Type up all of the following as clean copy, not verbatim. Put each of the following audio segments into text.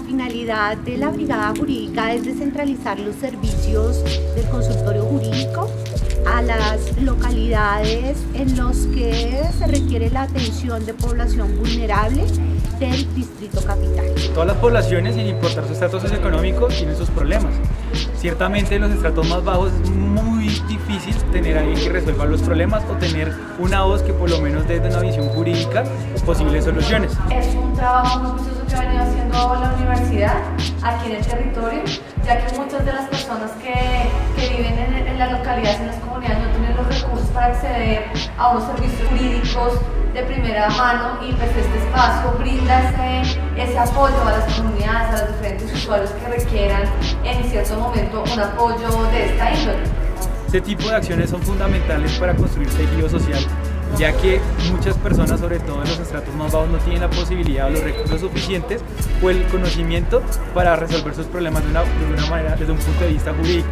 La finalidad de la Brigada Jurídica es descentralizar los servicios del consultorio jurídico a las localidades en los que se requiere la atención de población vulnerable del Distrito Capital. Todas las poblaciones, sin importar su estatus socioeconómico, tienen sus problemas. Ciertamente en los estratos más bajos es muy difícil tener a alguien que resuelva los problemas o tener una voz que por lo menos desde una visión jurídica posibles soluciones. Es un trabajo muy juicioso que ha venido haciendo la universidad aquí en el territorio, ya que muchas de las personas que viven en las localidades, en las comunidades, no tienen los recursos para acceder a unos servicios jurídicos de primera mano, y pues este espacio brinda ese apoyo a las comunidades, a los diferentes usuarios que requieran en cierto momento un apoyo de esta índole. Este tipo de acciones son fundamentales para construir tejido social, ya que muchas personas, sobre todo en los estratos más bajos, no tienen la posibilidad o los recursos suficientes o el conocimiento para resolver sus problemas de una manera, desde un punto de vista jurídico.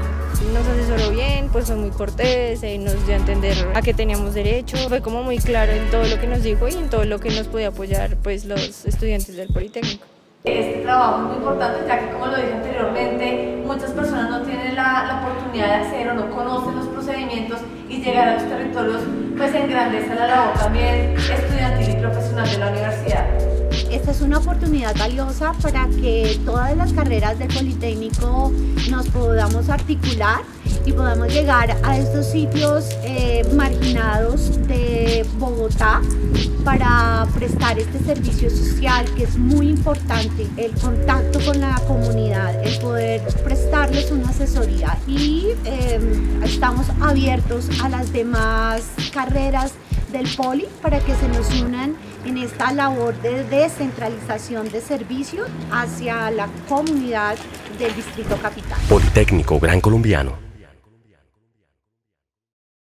Nos asesoró bien, pues fue muy cortés, nos dio a entender a qué teníamos derecho, fue como muy claro en todo lo que nos dijo y en todo lo que nos podía apoyar pues los estudiantes del Politécnico. Este trabajo es muy importante, ya que, como lo dije anteriormente, muchas personas no tienen la oportunidad de acceder o no conocen los procedimientos, y llegar a los territorios pues engrandece la labor también estudiantil y profesional de la universidad. Esta es una oportunidad valiosa para que todas las carreras del Politécnico nos podamos articular y podamos llegar a estos sitios marginados de Bogotá para prestar este servicio social, que es muy importante, el contacto con la comunidad, el poder prestarles una asesoría, y estamos abiertos a las demás carreras del Poli para que se nos unan en esta labor de descentralización de servicios hacia la comunidad del Distrito Capital. Politécnico Grancolombiano.